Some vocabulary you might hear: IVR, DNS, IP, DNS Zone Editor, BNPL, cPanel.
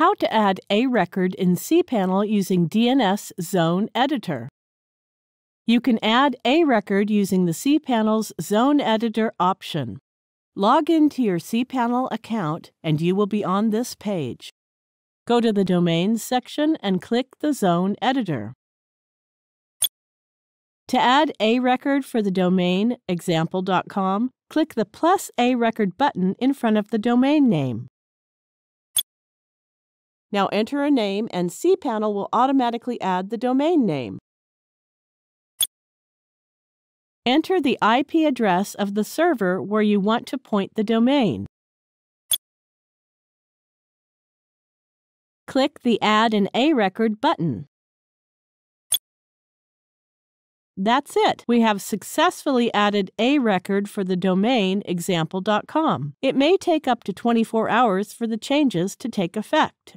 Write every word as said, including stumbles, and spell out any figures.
How to add a record in cPanel using D N S Zone Editor. You can add a record using the cPanel's Zone Editor option. Log into your cPanel account and you will be on this page. Go to the Domains section and click the Zone Editor. To add a record for the domain example dot com, click the plus a record button in front of the domain name. Now enter a name and cPanel will automatically add the domain name. Enter the I P address of the server where you want to point the domain. Click the Add an A Record button. That's it. We have successfully added a record for the domain example dot com. It may take up to twenty-four hours for the changes to take effect.